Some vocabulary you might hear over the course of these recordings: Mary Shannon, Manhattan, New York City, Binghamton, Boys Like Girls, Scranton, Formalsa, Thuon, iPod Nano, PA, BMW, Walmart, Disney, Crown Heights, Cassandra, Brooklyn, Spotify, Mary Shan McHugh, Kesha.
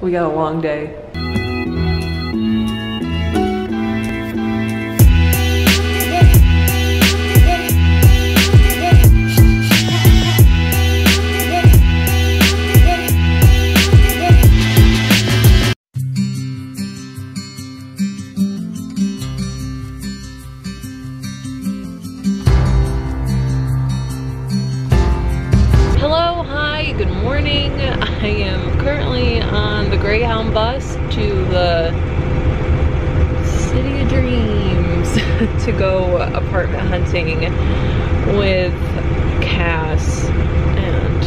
We got a long day. To go apartment hunting with Cass, and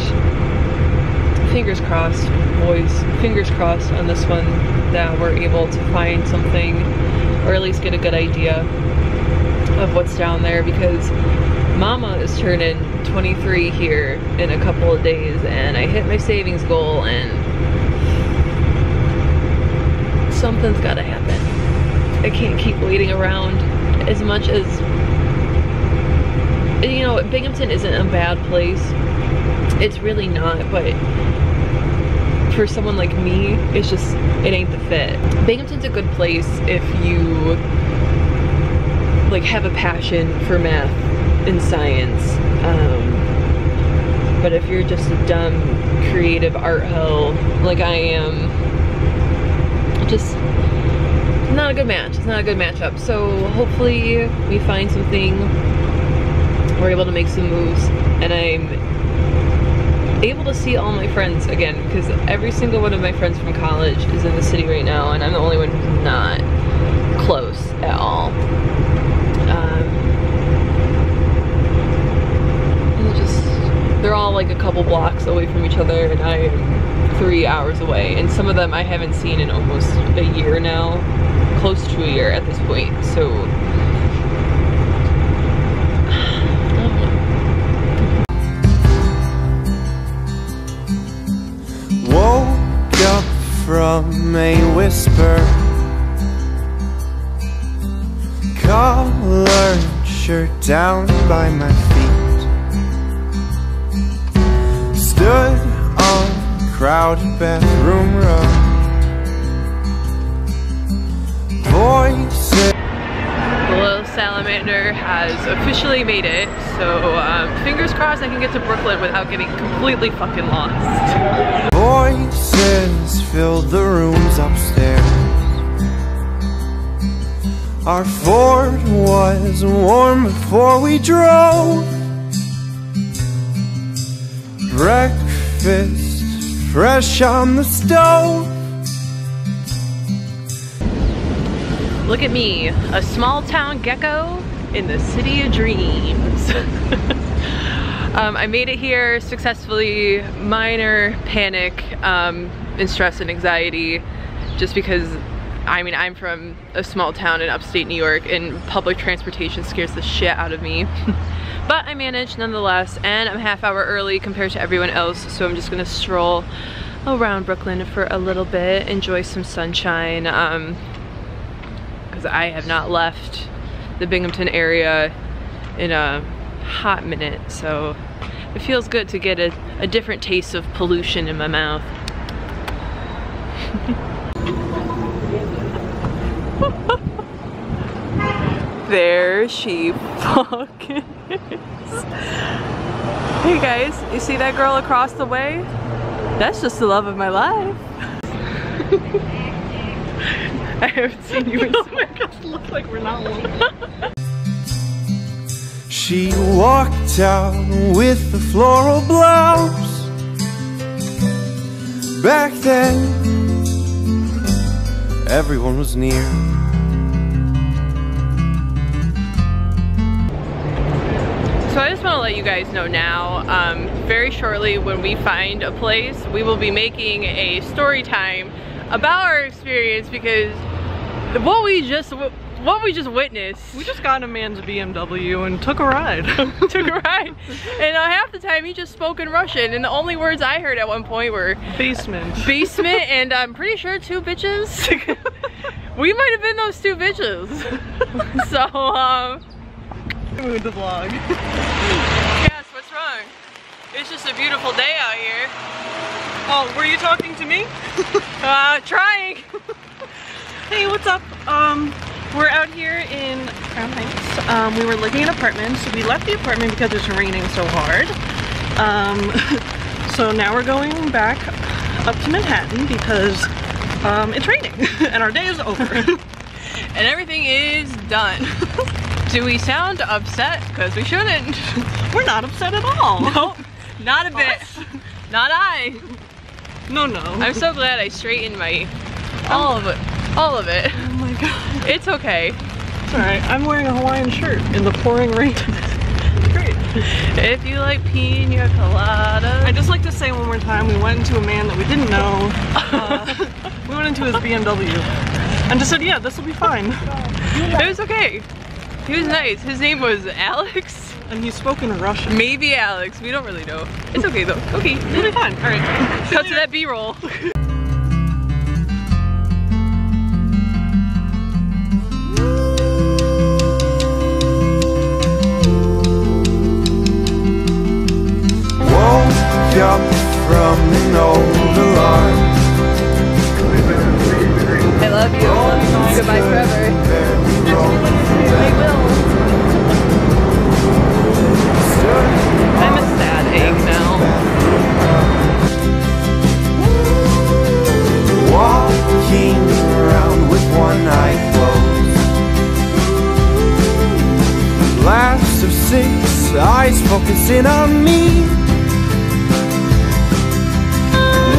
fingers crossed, boys, fingers crossed on this one that we're able to find something, or at least get a good idea of what's down there, because Mama is turning 23 here in a couple of days and I hit my savings goal and something's gotta happen. I can't keep waiting around. As much as, you know, Binghamton isn't a bad place, it's really not, but for someone like me, it's just, it ain't the fit. Binghamton's a good place if you like have a passion for math and science, but if you're just a dumb creative art hoe like I am, just not a good match. It's not a good matchup. So hopefully we find something, we're able to make some moves, and I'm able to see all my friends again, because every single one of my friends from college is in the city right now and I'm the only one who's not close at all. And just, they're all like a couple blocks away from each other and I'm 3 hours away, and some of them I haven't seen in almost a year now. Close to a year at this point, so woke up from a whisper, collared shirt down by my feet, stood on crowded bathroom row. The little salamander has officially made it, so fingers crossed I can get to Brooklyn without getting completely fucking lost. Voices fill the rooms upstairs. Our Ford was warm before we drove. Breakfast fresh on the stove. Look at me, a small town gecko in the city of dreams. I made it here successfully, minor panic and stress and anxiety, just because, I mean, I'm from a small town in upstate New York and public transportation scares the shit out of me. But I managed nonetheless, and I'm half-hour early compared to everyone else, so I'm just gonna stroll around Brooklyn for a little bit, enjoy some sunshine. I have not left the Binghamton area in a hot minute, so it feels good to get a different taste of pollution in my mouth. There she fucking is. Hey guys, you see that girl across the way? That's just the love of my life. I haven't seen you in so much. Looks like we're not alone. She walked out with the floral blouse. Back then, everyone was near. So I just want to let you guys know now, very shortly when we find a place, we will be making a story time about our experience, because what we just witnessed. We just got a man's BMW and took a ride. And half the time he just spoke in Russian, and the only words I heard at one point were basement and I'm pretty sure two bitches. We might have been those two bitches. So move the vlog. Yes, what's wrong? It's just a beautiful day out here. Oh, were you talking to me? Trying. Hey, what's up? We're out here in Crown Heights. We were looking at apartments. We left the apartment because it's raining so hard. So now we're going back up to Manhattan because it's raining and our day is over. And everything is done. Do we sound upset? Because we shouldn't. We're not upset at all. Nope. Not a bit. Not I. No, no. I'm so glad I straightened my... all of it. All of it. Oh my god. It's okay. It's alright. I'm wearing a Hawaiian shirt in the pouring rain. Great. If you like pina colada. I just like to say one more time, we went into a man that we didn't know. We went into his BMW and just said, yeah, this will be fine. It was okay. He was nice. His name was Alex. And he spoke in Russian. Maybe Alex. We don't really know. It's okay though. Okay. It'll be fun. Alright. Cut to that B-roll. I love you. I love you. Goodbye forever. I'm a sad egg now. Walking around with one eye closed. Last of six eyes focusing on me.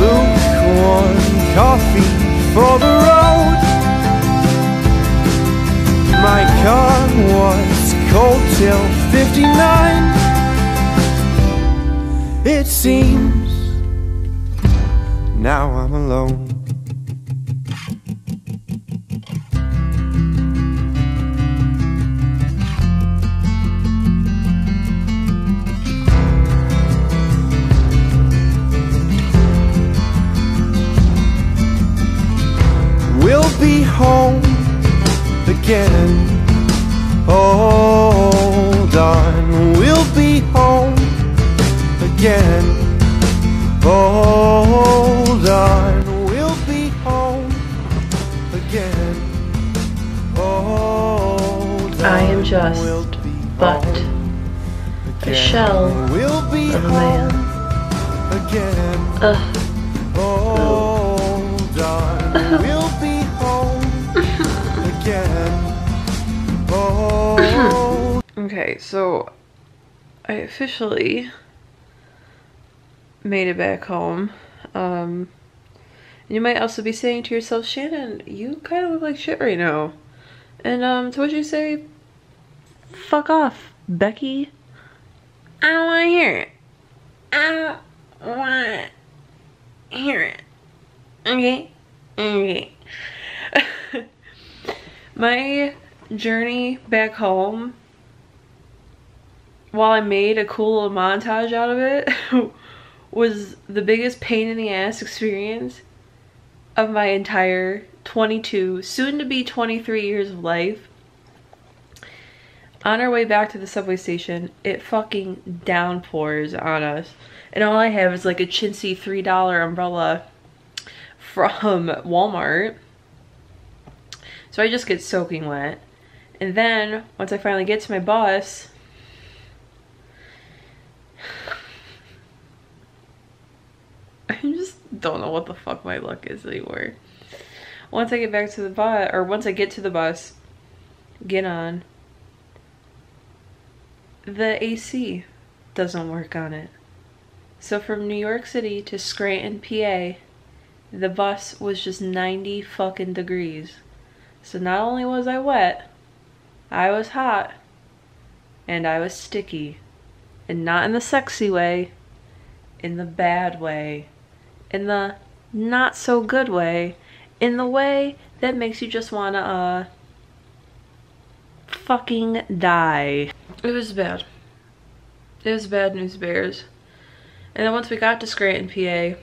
Lukewarm coffee for the road. My car was cold till 59. It seems now I'm alone. We'll be home again. Hold on, we'll be home again. Hold on, we'll be home again. Hold on, I am just we'll but again. A shell we'll be of a man again. Hold on, we'll be home again. Hold. Okay, so I officially made it back home. And you might also be saying to yourself, Shannon, you kind of look like shit right now. And to what you say, fuck off, Becky. I don't want to hear it. I don't want to hear it. Okay? Okay. My journey back home, while I made a cool little montage out of it, was the biggest pain in the ass experience of my entire 22, soon to be 23 years of life. On our way back to the subway station, it fucking downpours on us. And all I have is like a chintzy $3 umbrella from Walmart. So I just get soaking wet. And then once I finally get to my bus, I just don't know what the fuck my luck is anymore. Once I get back to the bus, or once I get to the bus, get on, the AC doesn't work on it. So from New York City to Scranton, PA, the bus was just 90 fucking degrees. So not only was I wet, I was hot, and I was sticky. And not in the sexy way, in the bad way. In the not so good way, in the way that makes you just wanna fucking die. It was bad. It was bad news bears. And then once we got to Scranton, PA,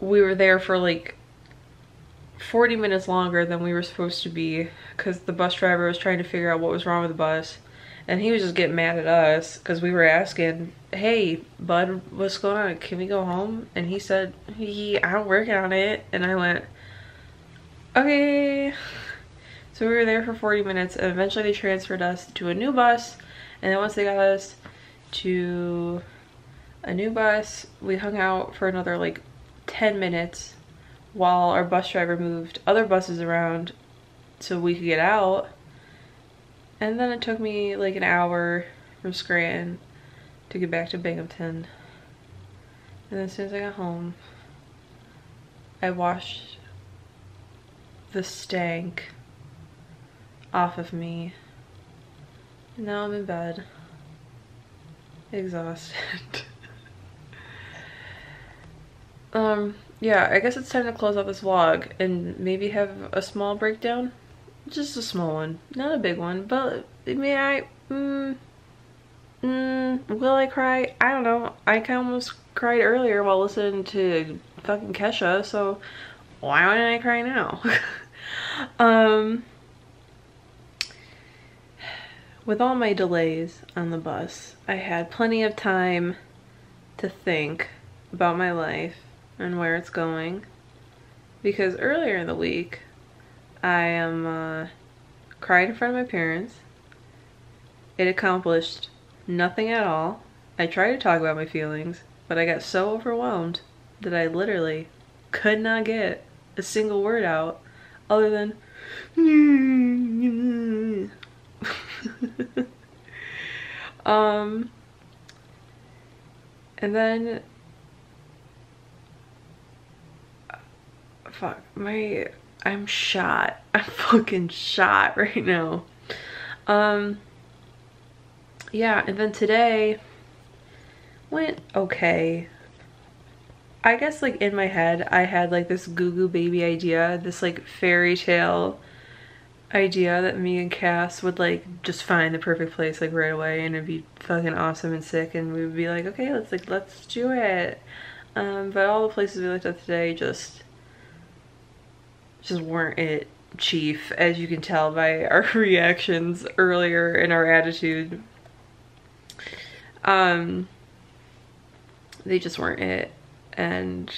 we were there for like 40 minutes longer than we were supposed to be because the bus driver was trying to figure out what was wrong with the bus, and he was just getting mad at us because we were asking hey, bud, what's going on? Can we go home? And he said, I'm working on it. And I went, okay. So we were there for 40 minutes and eventually they transferred us to a new bus. And then once they got us to a new bus, we hung out for another like 10 minutes while our bus driver moved other buses around so we could get out. And then it took me like an hour from Scranton to get back to Binghamton. And as soon as I got home, I washed the stank off of me. And now I'm in bed, exhausted. Yeah, I guess it's time to close out this vlog and maybe have a small breakdown. Just a small one, not a big one, but may I, will I cry? I don't know. I kind of almost cried earlier while listening to fucking Kesha, so why wouldn't I cry now? With all my delays on the bus, I had plenty of time to think about my life and where it's going, because earlier in the week I cried in front of my parents. It accomplished nothing at all. I tried to talk about my feelings, but I got so overwhelmed that I literally could not get a single word out other than and then fuck, I'm shot. I'm fucking shot right now. Yeah, and then today went okay. I guess like in my head I had like this Goo Goo Baby idea, this like fairy tale idea that me and Cass would like just find the perfect place like right away and it'd be fucking awesome and sick and we would be like, okay, let's do it. But all the places we looked at today just weren't it, chief, as you can tell by our reactions earlier and our attitude. They just weren't it, and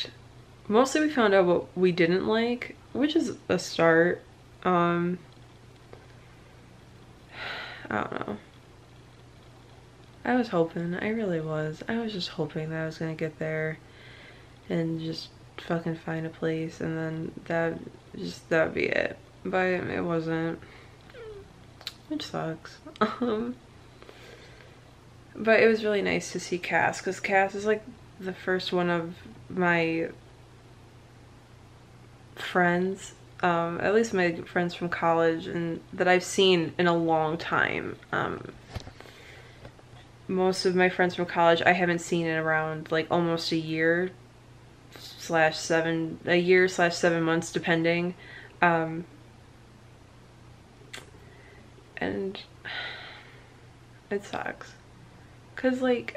mostly we found out what we didn't like, which is a start. I don't know. I was hoping, I really was. I was just hoping that I was gonna get there and just fucking find a place and then that'd be it, but it wasn't, which sucks. But it was really nice to see Cass, because Cass is like the first one of my friends, at least my friends from college, and that I've seen in a long time. Most of my friends from college I haven't seen in around like almost a year slash seven months depending, and it sucks because like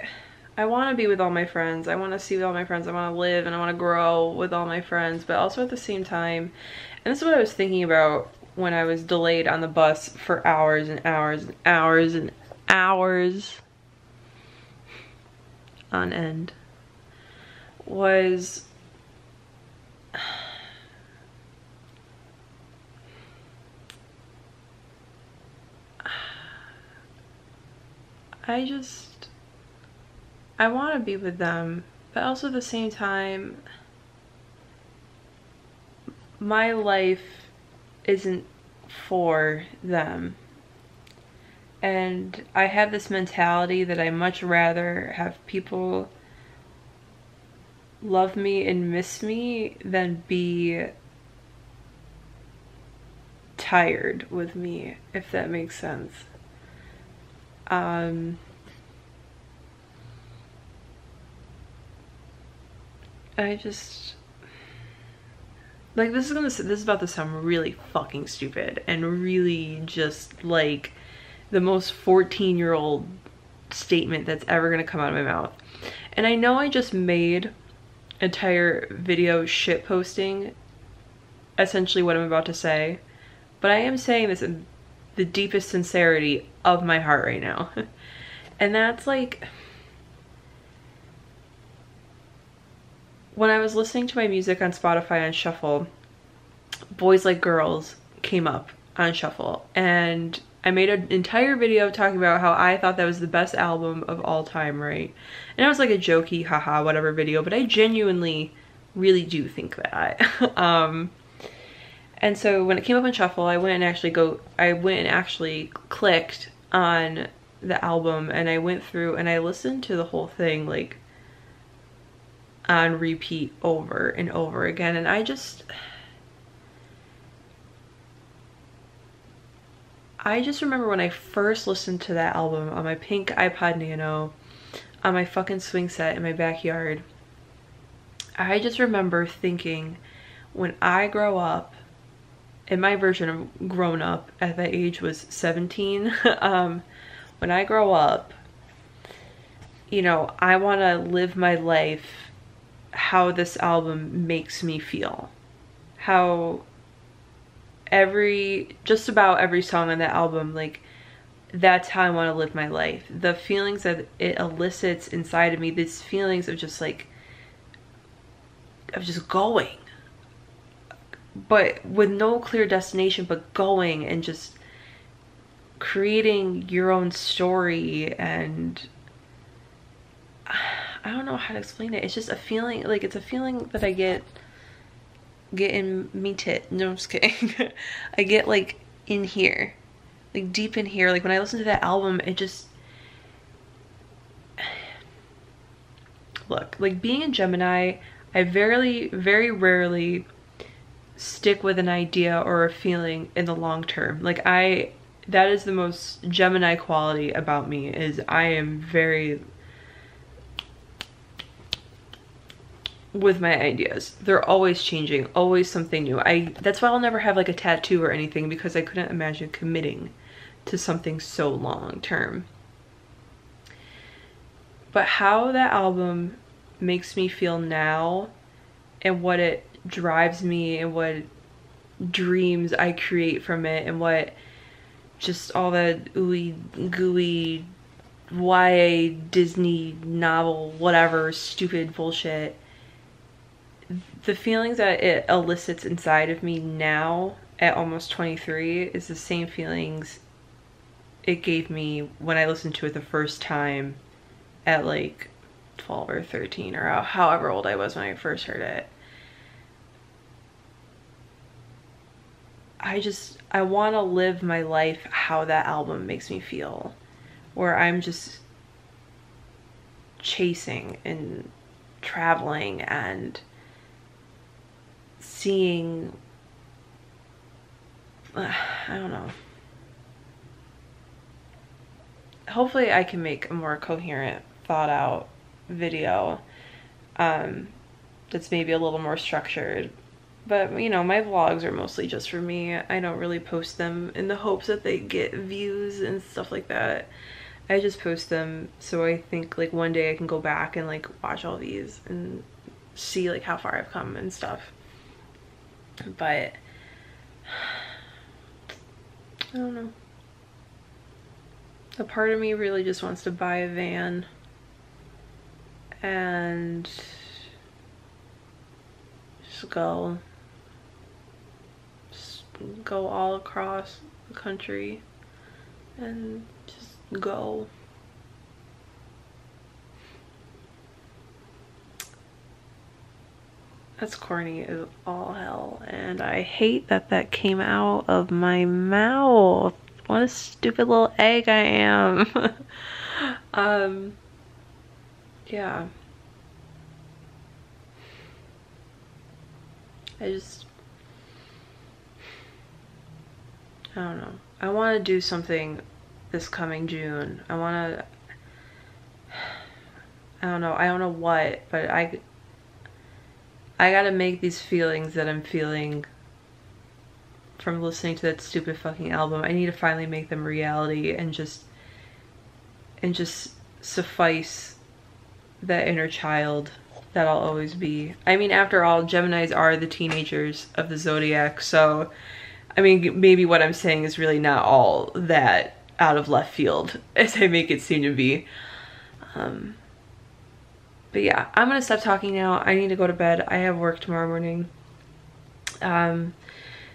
I want to be with all my friends, I want to see with all my friends, I want to live and I want to grow with all my friends, but also at the same time, and this is what I was thinking about when I was delayed on the bus for hours and hours and hours and hours on end, was I want to be with them, but also at the same time my life isn't for them, and I have this mentality that I much rather have people love me and miss me than be tired with me, if that makes sense. I just like, this is about to sound really fucking stupid and really just like the most 14-year-old statement that's ever gonna come out of my mouth, and I know I just made entire video shit posting essentially what I'm about to say, but I am saying this in the deepest sincerity of my heart right now. And that's like, When I was listening to my music on Spotify on Shuffle, Boys Like Girls came up on Shuffle, and I made an entire video talking about how I thought that was the best album of all time, right? And it was like a jokey, haha, whatever video, but I genuinely really do think that. And so when it came up on Shuffle, I went and actually clicked on the album, and I went through and I listened to the whole thing like on repeat over and over again, and I just remember when I first listened to that album on my pink iPod Nano on my fucking swing set in my backyard. I just remember thinking, when I grow up, and my version of grown up at that age was 17, when I grow up, you know, I want to live my life how this album makes me feel. How just about every song on that album, like, that's how I want to live my life. The feelings that it elicits inside of me, these feelings of just like, of just going, but with no clear destination, but going and just creating your own story. And I don't know how to explain it. It's just a feeling, like, it's a feeling that I get in me tit. No, I'm just kidding. I get like in here, like deep in here. Like when I listen to that album, it just, look, like being a Gemini, I very rarely stick with an idea or a feeling in the long term. Like that is the most Gemini quality about me, is I am very with my ideas. They're always changing, always something new. That's why I'll never have like a tattoo or anything, because I couldn't imagine committing to something so long term. But how that album makes me feel now, and what it drives me, and what dreams I create from it, and what just all that ooey gooey YA Disney novel whatever stupid bullshit, the feelings that it elicits inside of me now at almost 23 is the same feelings it gave me when I listened to it the first time at like 12 or 13 or however old I was when I first heard it. I want to live my life how that album makes me feel, where I'm just chasing and traveling and seeing, I don't know. Hopefully I can make a more coherent, thought out video that's maybe a little more structured. But, you know, my vlogs are mostly just for me. I don't really post them in the hopes that they get views and stuff like that. I just post them so I think, like, one day I can go back and, like, watch all these and see, like, how far I've come and stuff. But, I don't know. A part of me really just wants to buy a van and just go. Go all across the country and just go. That's corny as all hell, and I hate that that came out of my mouth. What a stupid little egg I am. Yeah. I don't know. I want to do something this coming June. I don't know what, but I gotta make these feelings that I'm feeling from listening to that stupid fucking album, I need to finally make them reality, and just suffice that inner child that I'll always be. I mean, after all, Geminis are the teenagers of the Zodiac, so I mean, maybe what I'm saying is really not all that out of left field as I make it seem to be. But yeah, I'm gonna stop talking now. I need to go to bed. I have work tomorrow morning.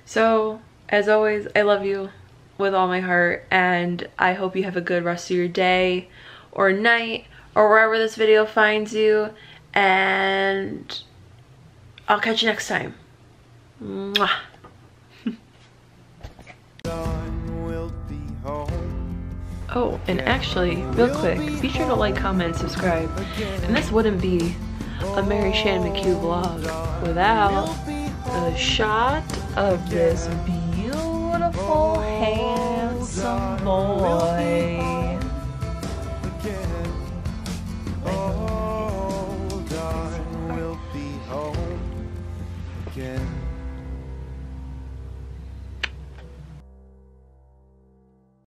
So as always, I love you with all my heart, and I hope you have a good rest of your day or night or wherever this video finds you, and I'll catch you next time. Mwah. Oh, and actually, real quick, be sure to like, comment, subscribe, and this wouldn't be a Mary Shan McHugh vlog without a shot of this beautiful, handsome boy.